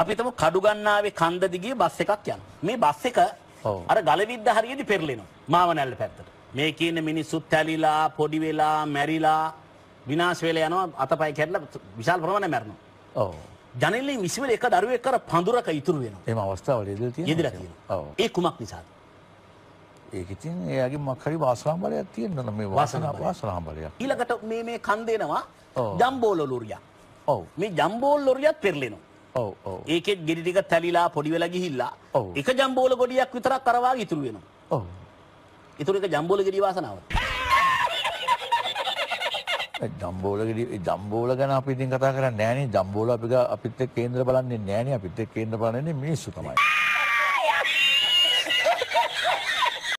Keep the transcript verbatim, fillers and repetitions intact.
අපි තමු කඩු ගන්නාවේ කන්ද දිගේ බස් එකක් යන. මේ බස් එක අර ගලවිද්ද හරියදී පෙරලෙනවා මාවනැල්ල පැත්තට. මේ කියන මිනිස්සුත් ඇලිලා පොඩි වෙලා මැරිලා විනාශ වෙලා යනවා අතපය කැඩලා විශාල ප්‍රමාණයක් මැරෙනවා. ඔව්. ජනෙල්ලේ මිසිවල එක දරුවෙක් අර පඳුරක ඉතුරු වෙනවා. එහෙම අවස්ථාවල ඉඳලා තියෙනවා. ඉඳලා තියෙනවා. ඔව්. ඒ කුමක් නිසාද? ඒක ඉතින් එයාගේ මොකක් හරි වාසනා බලයක් තියෙනවා නම් මේ වාසනා වාසනා බලයක්. ඊළඟට මේ මේ කන් දෙනවා ජම්බෝල ලොරියක්. ඔව්. මේ ජම්බෝල ලොරියක් පෙරලෙනවා. ඔව් ඔව්. ඒකෙත් ගෙඩි ටික තැලිලා පොඩි වෙලා ගිහිල්ලා එක ජම්බෝල ගොඩියක් විතරක් කරවා ඉතුරු වෙනවා. ඔව්. ඉතුරු එක ජම්බෝල ගෙඩි වාසනාව. ඒ ජම්බෝල ගෙඩි ඒ ජම්බෝල ගැන අපි ඉතින් කතා කරන්නේ නැහැ නේ. ජම්බෝල අපි අපිත් එක්ක කේන්දර බලන්නේ නැහැ නේ. අපිත් එක්ක කේන්දර බලන්නේ මිනිස්සු තමයි.